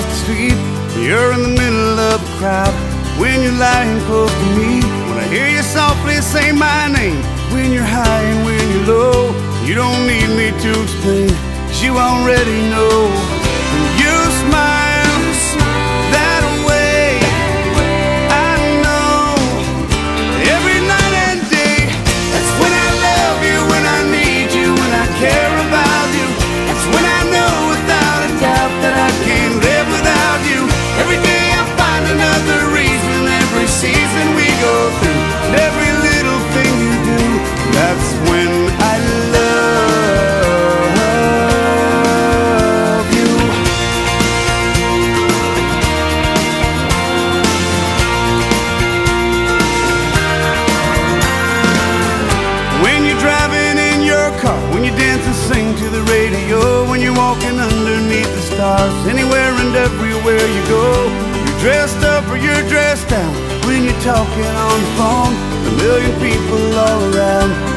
fast asleep. You're in the middle of a crowd when you're lying close to me. When I hear you softly say my name, when you're high and when you're low, you don't need me to explain, 'cause you already know. When you smile that way, I know every night and day. That's when I love you, when I need you, when I care about you. That's when I know without a doubt that I can't live without you. Every day I find another reason, every season we go through, and every little thing you do, that's when I love you. When you're driving in your car, when you dance and sing to the radio, when you're walking underneath the stars, anywhere and everywhere you go, you're dressed up or you're dressed down, when you're talking on the phone, a million people all around,